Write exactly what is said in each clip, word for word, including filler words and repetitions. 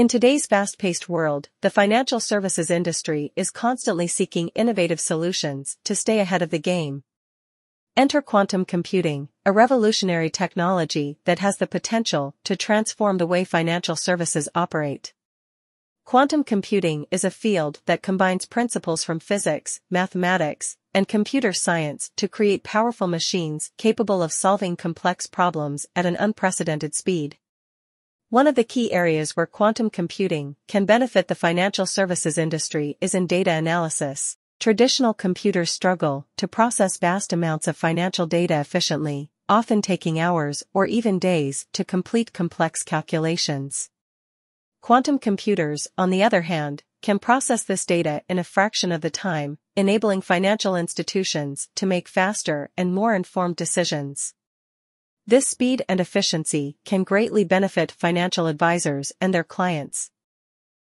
In today's fast-paced world, the financial services industry is constantly seeking innovative solutions to stay ahead of the game. Enter quantum computing, a revolutionary technology that has the potential to transform the way financial services operate. Quantum computing is a field that combines principles from physics, mathematics, and computer science to create powerful machines capable of solving complex problems at an unprecedented speed. One of the key areas where quantum computing can benefit the financial services industry is in data analysis. Traditional computers struggle to process vast amounts of financial data efficiently, often taking hours or even days to complete complex calculations. Quantum computers, on the other hand, can process this data in a fraction of the time, enabling financial institutions to make faster and more informed decisions. This speed and efficiency can greatly benefit financial advisors and their clients.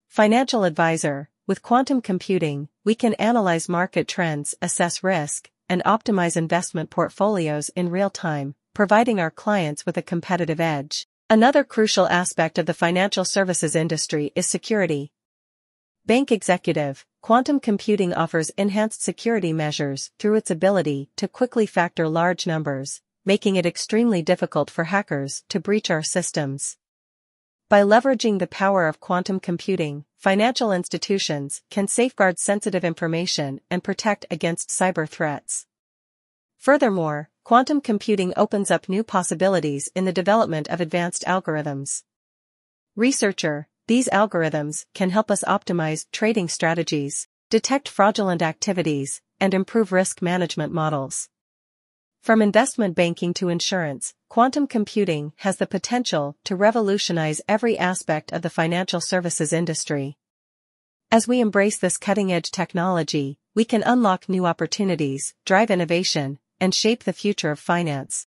Financial advisor: with quantum computing, we can analyze market trends, assess risk, and optimize investment portfolios in real time, providing our clients with a competitive edge. Another crucial aspect of the financial services industry is security. Bank executive: quantum computing offers enhanced security measures through its ability to quickly factor large numbers, making it extremely difficult for hackers to breach our systems. By leveraging the power of quantum computing, financial institutions can safeguard sensitive information and protect against cyber threats. Furthermore, quantum computing opens up new possibilities in the development of advanced algorithms. Researcher: these algorithms can help us optimize trading strategies, detect fraudulent activities, and improve risk management models. From investment banking to insurance, quantum computing has the potential to revolutionize every aspect of the financial services industry. As we embrace this cutting-edge technology, we can unlock new opportunities, drive innovation, and shape the future of finance.